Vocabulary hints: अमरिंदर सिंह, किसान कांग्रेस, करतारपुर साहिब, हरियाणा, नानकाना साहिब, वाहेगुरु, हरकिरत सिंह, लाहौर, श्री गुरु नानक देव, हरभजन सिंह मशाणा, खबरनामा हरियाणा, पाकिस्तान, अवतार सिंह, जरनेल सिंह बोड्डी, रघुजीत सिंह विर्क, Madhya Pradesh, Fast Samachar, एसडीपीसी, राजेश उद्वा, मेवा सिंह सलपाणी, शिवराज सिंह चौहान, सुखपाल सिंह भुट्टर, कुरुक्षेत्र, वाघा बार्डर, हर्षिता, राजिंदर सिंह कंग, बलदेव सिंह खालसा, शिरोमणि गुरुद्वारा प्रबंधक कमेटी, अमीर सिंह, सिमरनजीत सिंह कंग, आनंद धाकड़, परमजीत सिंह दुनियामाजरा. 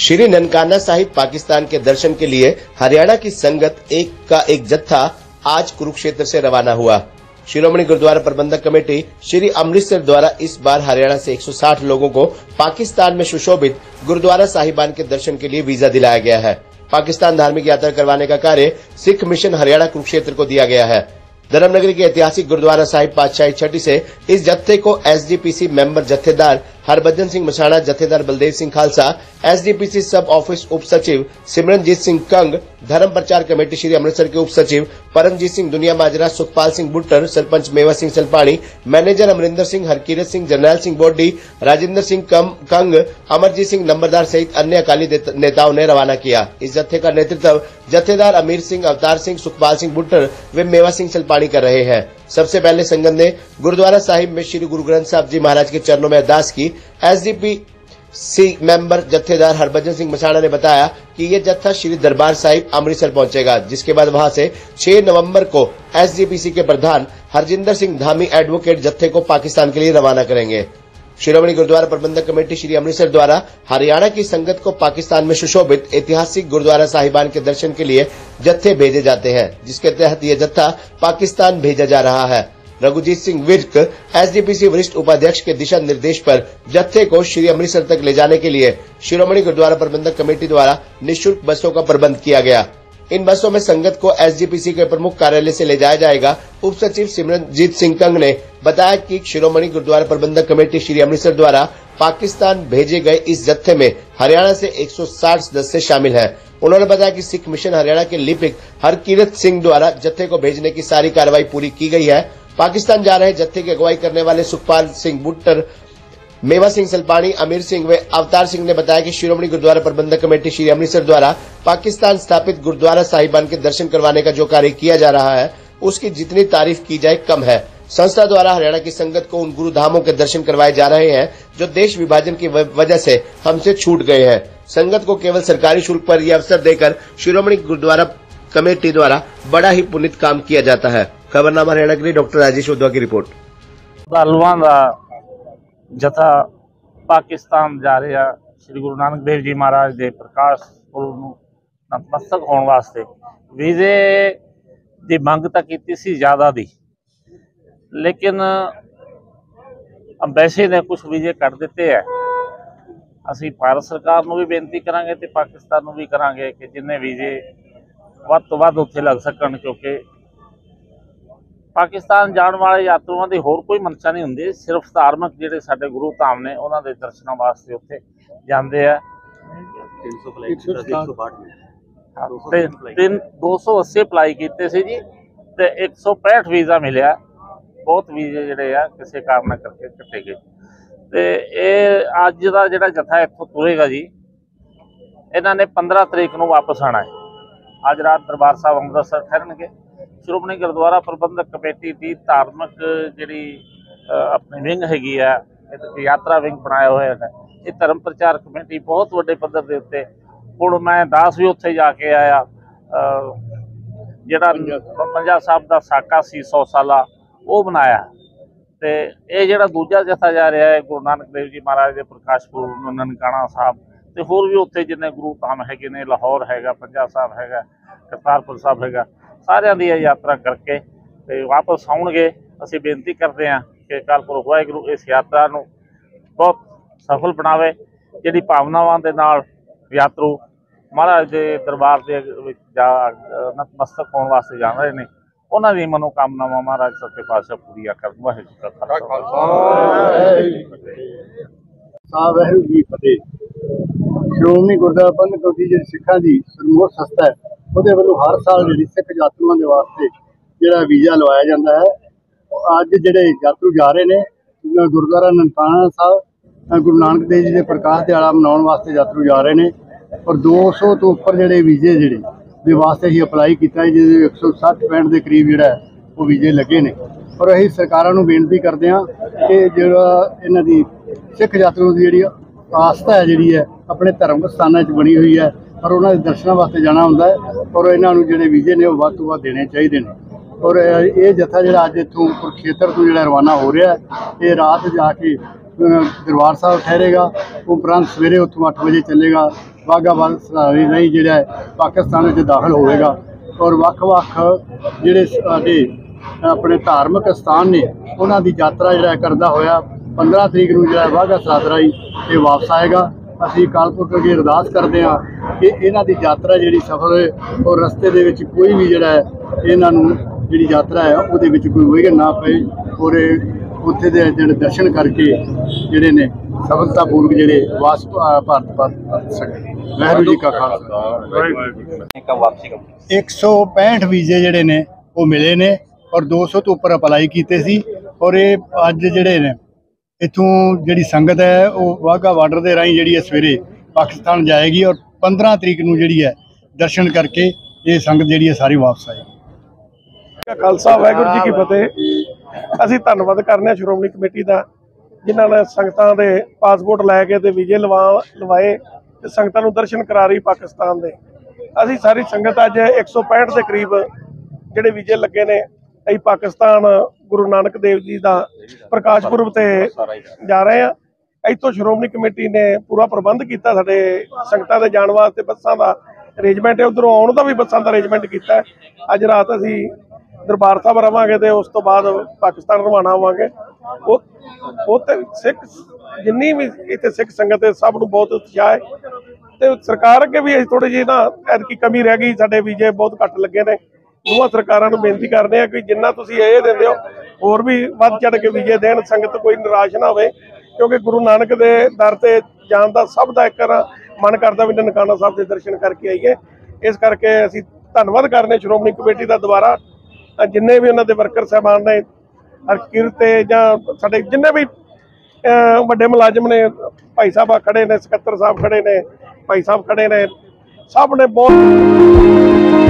श्री नानकाना साहिब पाकिस्तान के दर्शन के लिए हरियाणा की संगत एक का एक जत्था आज कुरुक्षेत्र से रवाना हुआ। शिरोमणि गुरुद्वारा प्रबंधक कमेटी श्री अमृतसर द्वारा इस बार हरियाणा से 160 लोगों को पाकिस्तान में सुशोभित गुरुद्वारा साहिबान के दर्शन के लिए वीजा दिलाया गया है। पाकिस्तान धार्मिक यात्रा करवाने का कार्य सिख मिशन हरियाणा कुरुक्षेत्र को दिया गया है। धर्मनगरी के ऐतिहासिक गुरुद्वारा साहिब पातशाही छठी से इस जत्थे को एसडीपीसी member जत्थेदार हरभजन सिंह मशाणा, जत्थेदार बलदेव सिंह खालसा, एसडीपीसी sub office उप सचिव सिमरनजीत सिंह कंग, धर्म प्रचार कमेटी श्री अमृतसर के उप सचिव परमजीत सिंह दुनियामाजरा, सुखपाल सिंह भुट्टर, सरपंच मेवा सिंह सलपाणी, मैनेजर अमरिंदर सिंह, हरकिरत सिंह, जरनेल सिंह बोड्डी, राजिंदर सिंह कंग, अमरजीत सिंह नंबरदार सहित अन्य अकाली नेताओं ने रवाना किया। इस जत्थे का नेतृत्व जत्थेदार अमीर सिंह, अवतार सिंह, सुखपाल सिंह भुट्टर व मेवा सिंह सलपाणी कर रहे हैं। सबसे पहले संगत ने गुरुद्वारा साहिब में श्री गुरु ग्रंथ साहब जी महाराज के चरणों में अरदास की। एसडीपीसी मेंबर जत्थेदार हरभजन सिंह मशाणा ने बताया कि यह जत्था श्री दरबार साहिब अमृतसर पहुंचेगा, जिसके बाद वहां से 6 नवंबर को एसडीपीसी के प्रधान हरजिंदर सिंह धामी एडवोकेट जत्थे को पाकिस्तान के लिए रवाना करेंगे। शिरोमणि गुरुद्वारा प्रबंधक कमेटी श्री अमृतसर द्वारा हरियाणा की संगत को पाकिस्तान में सुशोभित ऐतिहासिक गुरुद्वारा साहिबान के दर्शन के लिए जत्थे भेजे जाते हैं, जिसके तहत यह जत्था पाकिस्तान भेजा जा रहा है। रघुजीत सिंह विर्क एसडीपीसी वरिष्ठ उपाध्यक्ष के दिशा निर्देश पर जत्थे को श्री अमृतसर तक ले जाने के लिए शिरोमणि गुरुद्वारा प्रबंधक कमेटी द्वारा निःशुल्क बसों का प्रबंध किया गया। इन बसों में संगत को एसडीपीसी के प्रमुख कार्यालय से ले जाया जाएगा। उप सचिव सिमरनजीत सिंह कंग ने बताया कि शिरोमणि गुरुद्वारा प्रबंधक कमेटी श्री अमृतसर द्वारा पाकिस्तान भेजे गए इस जत्थे में हरियाणा से 160 सदस्य शामिल हैं। उन्होंने बताया कि सिख मिशन हरियाणा के लिपिक हरकिरत सिंह द्वारा जत्थे को भेजने की सारी कार्रवाई पूरी की गई है। पाकिस्तान जा रहे जत्थे की अगुवाई करने वाले सुखपाल सिंह भुट्टर, मेवा सिंह सलपाणी, अमीर सिंह व अवतार सिंह ने बताया कि शिरोमणि गुरुद्वारा प्रबंधक कमेटी श्री अमृतसर द्वारा पाकिस्तान स्थापित गुरुद्वारा साहिबान के दर्शन करवाने का जो कार्य किया जा रहा है, उसकी जितनी तारीफ की जाए कम है। संस्था द्वारा हरियाणा की संगत को उन गुरुधामों के दर्शन करवाए जा रहे हैं जो देश विभाजन की वजह से हमसे छूट गए हैं। संगत को केवल सरकारी शुल्क पर यह अवसर देकर शिरोमणि गुरुद्वारा कमेटी द्वारा बड़ा ही पुनित काम किया जाता है। खबरनामा हरियाणा के लिए डॉक्टर राजेश उद्वा की रिपोर्ट। जथा पाकिस्तान जा रहा श्री गुरु नानक देव जी महाराज के प्रकाश पुरब नतमस्तक होने वास्ते वीजे की मांग तो की सी ज़्यादा दी, लेकिन अंबैसी ने कुछ वीजे कट दिते है। असी भारत सरकार को भी बेनती करांगे तो पाकिस्तान को भी करांगे कि जिन्हें वीजे वध तो वध उत्थे लग सकन, क्योंकि पाकिस्तान जाने वाले यात्रुओं की होर कोई मंशा नहीं होंगी, सिर्फ धार्मिक जिहड़े साडे गुरु धाम ने उन्हों के दर्शनों वास्ते उत्थे जांदे आ। 280 अप्लाई कीते सी जी ते 165 वीज़ा मिलिया। बहुत वीजे जिहड़े आ किसी कारण करके कटे गए ते यह अज का जिहड़ा जत्था इत्थों तुरेगा जी, इन्हां ने 15 तारीख को वापस आना है। अज रात दरबार साहिब अमृतसर ठहरनगे। शिरोमणी गुरुद्वारा प्रबंधक कमेटी की धार्मिक जी अपनी विंग हैगी है, यात्रा विंग बनाया हुआ है। ये धर्म प्रचार कमेटी बहुत वड्डे पद्धर के उत्ते हूँ मैं दास भी उत्थे जाके आया, जिहड़ा पंजा साहिब का साका सी 100 साला वो बनाया। तो ये जिहड़ा दूजा जत्था जा रहा है गुरु नानक देव जी महाराज के प्रकाश पुरब नानकाना साहिब तो होर भी उत्थे जिन्ने गुरु धाम हैगे ने, लाहौर हैगा, पंजा साहिब हैगा, करतारपुर साहिब हैगा, सारिया की यात्रा करके तो वापस आउणगे। असीं बेनती करते हैं कि करतारपुर वाहेगुरु इस यात्रा नूं बहुत सफल बनावे, जिहड़ी भावनावां दे नाल यात्रु महाराज के दरबार के नतमस्तक होने वास्ते जा रहे हैं, उन्हां दी मनोकामनावां महाराज सच्चे पातशाह पूरीआं करन। वाहेगुरू जी का खालसा वाहेगुरू जी फतेह। श्रोमणी गुरुद्वारा प्रबंधक कमेटी जिहड़ी सिखां दी सरमोर संस्था है, उसके वालों हर साल जी सिख यात्रुओं के वास्ते जोड़ा वीज़ा लवाया जाता है। अज जोड़े यात्रु जा रहे हैं गुरुद्वारा नानकाना साहब गुरु नानक देव जी के प्रकाश दिहाड़ा मनाने वास्ते यात्रु जा रहे हैं और 200 तो उपर जोड़े वीजे जोड़े वास्ते ही अप्लाई किया है, जिसे 160-65 के करीब जोड़ा वो वीजे लगे ने। और अं सरकारों को बेनती करते हैं कि जो इन्हों की सिख यात्रुओं की जी आस्था है जी है अपने धर्म स्थानों बनी हुई है और उन्होंने दर्शनों वास्ते जाना होंदा है और इन्होंने जोड़े वीजे ने वो तो वध देने चाहिए ने। और ये जत्था जो अज इतों कुरुक्षेत्र तो जोड़ा रवाना हो रहा है, ये रात जाके दरबार साहब ठहरेगा। उपरांत सवेरे उतो 8 बजे चलेगा वाघा बल सरारी नहीं जोड़ा है पाकिस्तान दाखिल होगा और वक्-वक् जिहड़े साडे अपने धार्मिक स्थान ने उन्हों की यात्रा जोड़ा करता होया 15 तरीक नूं जोड़ा वाघा सराद राही ये वापस आएगा। असीं अकाल पुरख अगे अरदास करते हाँ कि इन्हां दी यात्रा जिहड़ी सफल होए और रस्ते दे विच कोई भी जोड़ा है इन्हां नूं जिहड़ी यात्रा है उहदे विच कोई विघ्न ना पए और उत्थे दे जिहड़े दर्शन करके जिहड़े ने सफलतापूर्वक जिहड़े वापस भारत परत सके। वाहेगुरु जी का खालसा वापसी का 165 वीजे जिहड़े ने वो मिले ने और 200 तो उपर अप्लाई कीते सी और ये अज जिहड़े ने इथों जिहड़ी संगत है वो वाघा बार्डर के राही जिहड़ी है सवेरे पाकिस्तान जाएगी और 15 तरीक नूं जिहड़ी है दर्शन करके ये संगत जिहड़ी है सारी वापस आएगी। खालसा वाहेगुरू जी की फतेह। असीं धन्नवाद करने शिरोमणी कमेटी का जिन्हों ने संगतां दे पासपोर्ट लै के ते वीजे लवाए ते संगतां नूं दर्शन करा रही पाकिस्तान दे। असीं सारी संगत अज 165 के करीब जिहड़े वीजे लगे ने असीं पाकिस्तान गुरु नानक देव जी का प्रकाश पुरब ते जा रहे हैं। इतों शिरोमणी कमेटी ने पूरा प्रबंध किया साडे संगतां दे जाण वास्ते बसां का अरेंजमेंट है उधरों आउण का भी बसां का अरेंजमेंट किया। अज रात असीं दरबार साहब रवांगे तो उस तो बाद पाकिस्तान रवाना होवांगे। सिख जिन्नी भी इतने सिख संगत है सब नूं बहुत उत्साह है तो सरकार अगे भी थोड़ी जी ना एतकी कमी रह गई साडे वीजे बहुत घट लगे ने। दोवां सरकारां नूं बेनती करने कि जिन्ना तुसीं इह दिंदे हो होर भी वध चढ़ के वीजे देण संगत कोई निराश ना होवे क्योंकि गुरु नानक दे दर ते जाण दा सब दा इक मन करदा भी ननकाना साहिब दे दर्शन करके आईए। इस करके असीं धन्नवाद करने श्रोमणी कमेटी दा दुबारा जिन्हें भी उन्होंने वर्कर साहबान ने हरकिरत साढ़े जिन्हें भी बड़े मुलाजम ने भाई साहब खड़े ने सकत्तर साहब खड़े ने भाई साहब खड़े ने सब ने बहुत